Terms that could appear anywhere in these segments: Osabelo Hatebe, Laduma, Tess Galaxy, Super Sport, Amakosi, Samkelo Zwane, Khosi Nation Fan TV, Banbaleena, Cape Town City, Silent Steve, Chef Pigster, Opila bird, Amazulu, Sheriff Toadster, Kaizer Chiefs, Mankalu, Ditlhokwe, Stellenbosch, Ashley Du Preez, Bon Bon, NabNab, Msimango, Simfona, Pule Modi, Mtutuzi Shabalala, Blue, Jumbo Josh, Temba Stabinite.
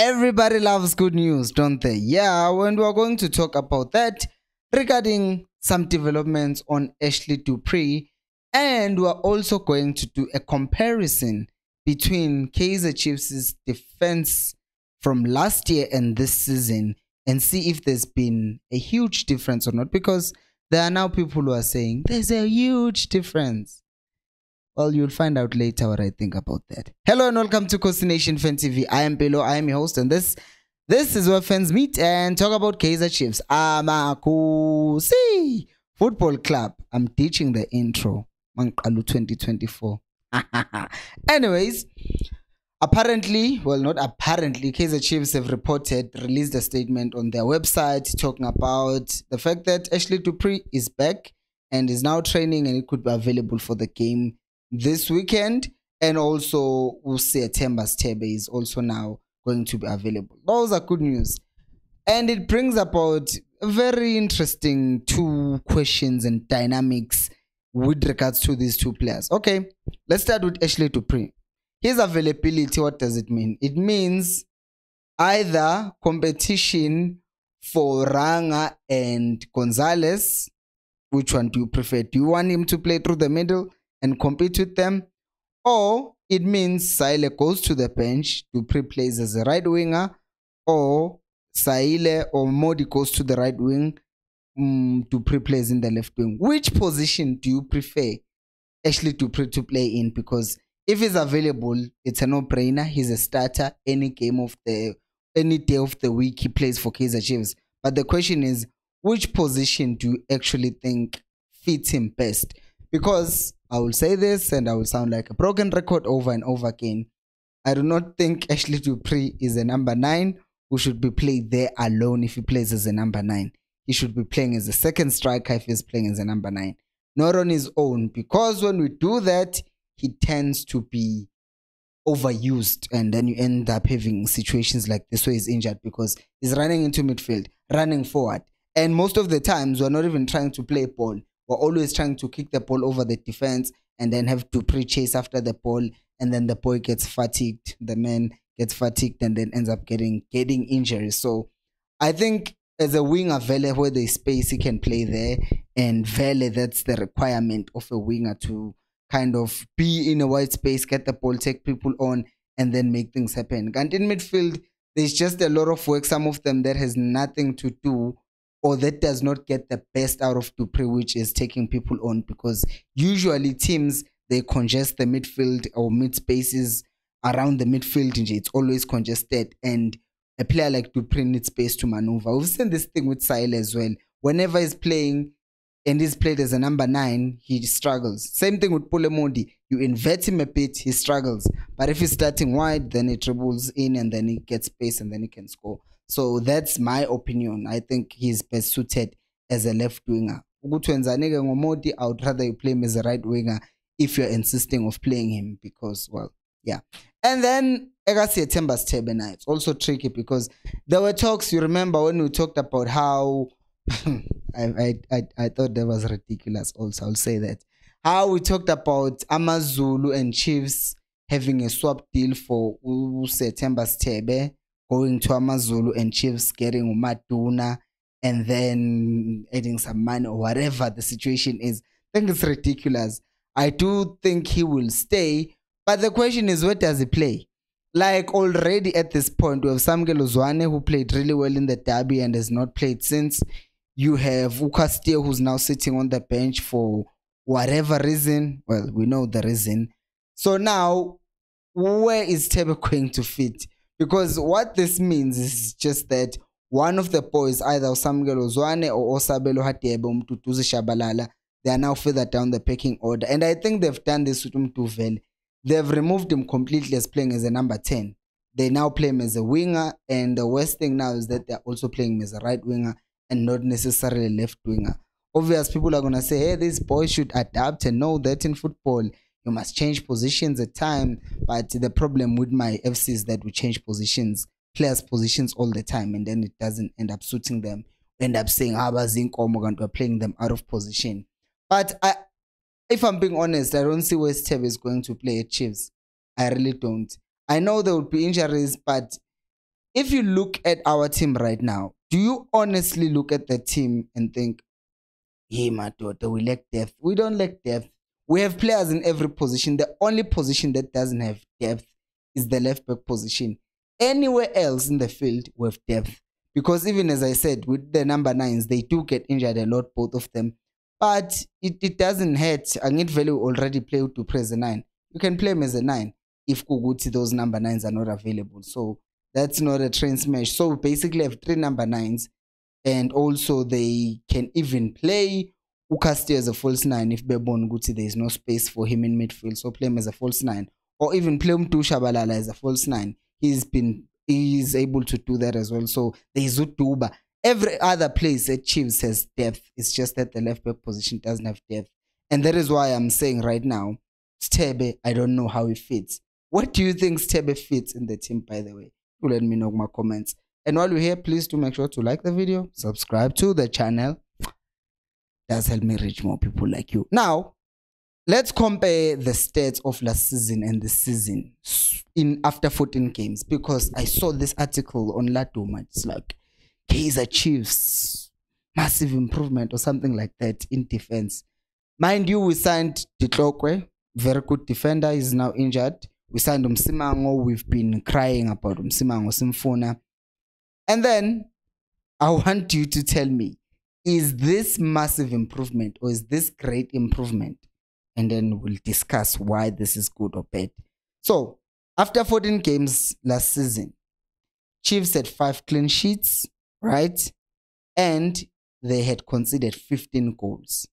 Everybody loves good news, don't they? Yeah, and we're going to talk about that regarding some developments on Ashley Du Preez, and we're also going to do a comparison between Kaizer Chiefs' defense from last year and this season and see if there's been a huge difference or not, because there are now people who are saying there's a huge difference. Well, you'll find out later what I think about that. Hello and welcome to Khosi Nation Fan TV. I am Pelo, I am your host, and this is where fans meet and talk about Kaizer Chiefs. Amakosi Football Club. I'm teaching the intro. Mankalu 2024. Anyways, apparently, well, not apparently, Kaizer Chiefs have released a statement on their website talking about the fact that Ashley Du Preez is back and is now training, and it could be available for the game this weekend. And also we'll see a Temba Stabinite is also now going to be available. Those are good news, and it brings about very interesting two questions and dynamics with regards to these two players. Okay, let's start with Ashley Du Preez. His availability, what does it mean? It means either competition for Ranga and Gonzalez. Which one do you prefer? Do you want him to play through the middle and compete with them? Or it means Saile goes to the bench, Du Preez plays as a right winger, or Saile or Modi goes to the right wing, Du Preez plays in the left wing. Which position do you prefer Ashley Du Preez to play in? Because if he's available, it's a no-brainer. He's a starter any day of the week he plays for Kaizer Chiefs. But the question is, which position do you actually think fits him best? Because I will say this and I will sound like a broken record over and over again. I do not think Ashley Du Preez is a number 9 who should be played there alone if he plays as a number 9. He should be playing as a second striker if he's playing as a number 9. Not on his own, because when we do that, he tends to be overused, and then you end up having situations like this where he's injured because he's running into midfield, running forward. And most of the times, we're not even trying to play ball. We're always trying to kick the ball over the defense and then have Du Preez chase after the ball. And then the boy gets fatigued. The man gets fatigued and then ends up getting injuries. So I think as a winger, Vele, where there's space, he can play there. And Vele, that's the requirement of a winger to kind of be in a wide space, get the ball, take people on, and then make things happen. And in midfield, there's just a lot of work. Some of them that has nothing to do, or that does not get the best out of Du Preez, which is taking people on, because usually teams, they congest the midfield or mid spaces around the midfield. It's always congested, and a player like Du Preez needs space to maneuver. We've seen this thing with Saile as well. Whenever he's playing and he's played as a number 9, he struggles. Same thing with Pule Modi. You invert him a bit, he struggles. But if he's starting wide, then he dribbles in and then he gets space and then he can score. So that's my opinion. I think he's best suited as a left winger. I would rather you play him as a right winger if you're insisting of playing him, because, well, yeah. And then Ekasi Temba Stabinite. It's also tricky because there were talks. You remember when we talked about how I thought that was ridiculous also, I'll say that. How we talked about Amazulu and Chiefs having a swap deal for Temba Stabinite going to Amazulu and Chiefs getting Umatuna and then adding some money or whatever the situation is. I think it's ridiculous. I do think he will stay, but the question is, where does he play? Like, already at this point, we have Samkelo Zwane, who played really well in the derby and has not played since. You have Ukastia, who's now sitting on the bench for whatever reason. Well, we know the reason. So now, where is Tebe going to fit? Because what this means is just that one of the boys, either Samkelo Zwane or Osabelo Hatebe, Mtutuzi Shabalala, they are now further down the pecking order. And I think they've done this with Mtuvele. They've removed him completely as playing as a number 10. They now play him as a winger. And the worst thing now is that they're also playing him as a right winger and not necessarily a left winger. Obvious people are going to say, hey, this boy should adapt and know that in football, you must change positions at time. But the problem with my FC is that we change positions, players' positions all the time, and then it doesn't end up suiting them. We end up saying, ah, we're playing them out of position. But if I'm being honest, I don't see where Steve is going to play at Chiefs. I really don't. I know there will be injuries, but if you look at our team right now, do you honestly look at the team and think, hey, my daughter, we lack depth? We don't lack depth. We have players in every position. The only position that doesn't have depth is the left back position. Anywhere else in the field, we have depth. Because even as I said, with the number 9s, they do get injured a lot, both of them. But it doesn't hurt. Angit Velu already played to play as a 9. You can play him as a 9 if Kuguti, those number 9s are not available. So that's not a train smash. So we basically have 3 number 9s. And also they can even play Ukasti as a false 9 if Bebon Guti there is no space for him in midfield. So play him as a false 9. Or even play Mtutuzi Shabalala as a false 9. He is able to do that as well. So there's Utuba. Every other place at Chiefs has depth. It's just that the left back position doesn't have depth. And that is why I'm saying right now, Stebe, I don't know how he fits. What do you think Stebe fits in the team, by the way? Do let me know in my comments. And while you're here, please do make sure to like the video, subscribe to the channel. That's helped me reach more people like you. Now, let's compare the stats of last season and this season in after 14 games, because I saw this article on Laduma. It's like, Kaizer Chiefs, massive improvement or something like that in defense. Mind you, we signed Ditlhokwe, very good defender, is now injured. We signed Msimango, we've been crying about Msimango, Simfona. And then, I want you to tell me, is this massive improvement or is this great improvement? And then we'll discuss why this is good or bad. So, after 14 games last season, Chiefs had 5 clean sheets, right? And they had conceded 15 goals.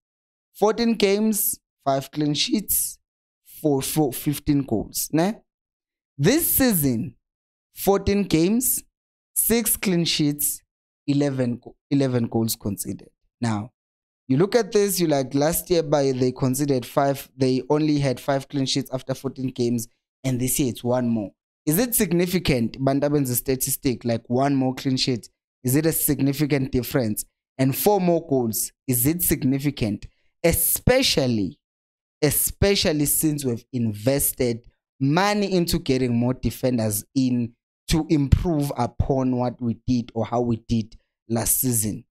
14 games, 5 clean sheets, 15 goals. Nah? This season, 14 games, 6 clean sheets, 11 goals conceded. Now, you look at this, you like last year they conceded 5, they only had 5 clean sheets after 14 games, and this year it's 1 more. Is it significant, Bandaben's statistic, like 1 more clean sheet? Is it a significant difference? And 4 more goals, is it significant? Especially since we've invested money into getting more defenders in to improve upon what we did or how we did last season?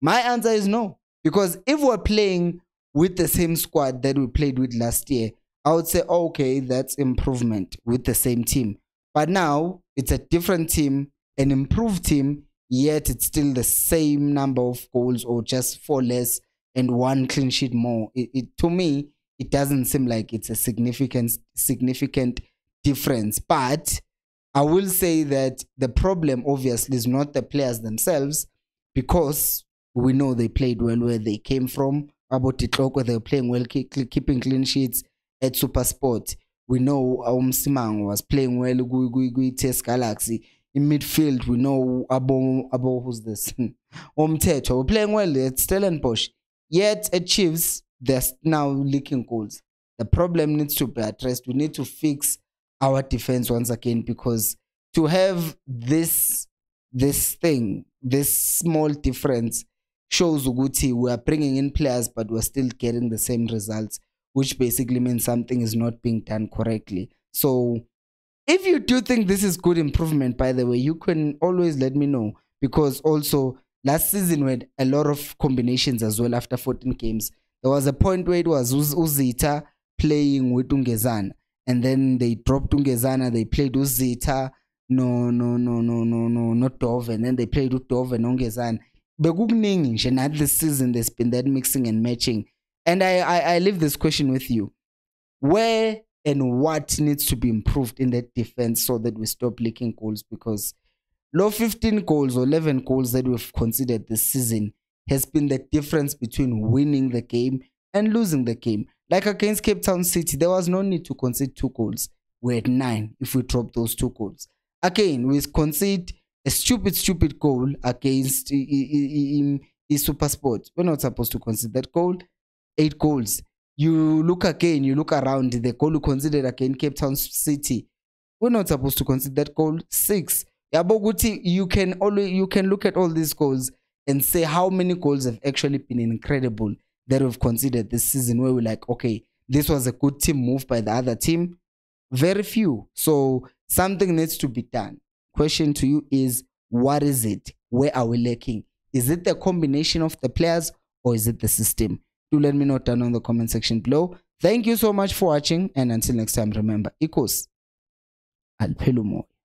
My answer is no. Because if we're playing with the same squad that we played with last year, I would say, okay, that's improvement with the same team. But now, it's a different team, an improved team, yet it's still the same number of goals or just 4 less and 1 clean sheet more. To me, it doesn't seem like it's a significant difference. But I will say that the problem, obviously, is not the players themselves, because we know they played well where they came from. About Ditlhokwe, they were playing well, keeping clean sheets at Super Sport. We know Msimango was playing well, Tess Galaxy. In midfield, we know Abo who's this? Omteto, we're playing well at Stellenbosch. Yet, at Chiefs, they're now leaking goals. The problem needs to be addressed. We need to fix our defense once again, because to have this small difference shows Uguti we are bringing in players but we're still getting the same results, which basically means something is not being done correctly. So if you do think this is good improvement, by the way, you can always let me know, because also last season we had a lot of combinations as well after 14 games. There was a point where it was Uzita playing with Ungezana, and then they dropped Ungezana, they played Uzita, not Dove, and then they played with Dove and Ungezana. And at this season, there's been that mixing and matching. And I leave this question with you. Where and what needs to be improved in that defense so that we stop leaking goals? Because low 15 goals or 11 goals that we've conceded this season has been the difference between winning the game and losing the game. Like against Cape Town City, there was no need to concede 2 goals. We had 9 if we dropped those 2 goals. Again, we concede a stupid goal against Super Sport. We're not supposed to concede that goal. 8 goals. You look around, the goal we conceded against Cape Town City, we're not supposed to concede that goal. 6. Yaboguti, you can look at all these goals and say how many goals have actually been incredible that we've considered this season, where we're like, okay, this was a good team move by the other team. Very few. So something needs to be done. question to you is, what is it? Where are we lacking? Is it the combination of the players or is it the system? Do let me know down in the comment section below. Thank you so much for watching, and until next time, remember, Ikos, Alpelumo.